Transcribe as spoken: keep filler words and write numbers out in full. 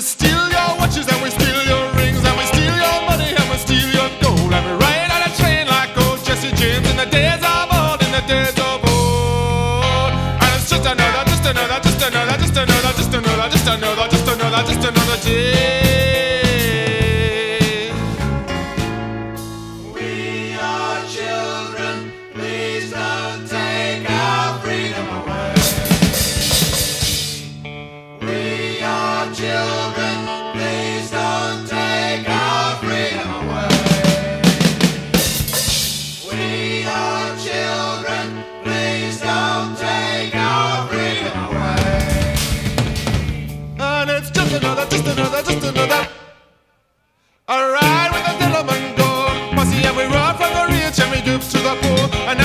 We steal your watches and we steal your rings and we steal your money and we steal your gold and we ride on a train like old Jesse James in the days of old, in the days of old. And it's just another, just another, just another, just another, just another, just another, just another, just another day. We are children, please don't take our freedom away. We are children. Just another, just another. All right, with a gentleman go. Pussy and we run from the rich and we give to the poor. And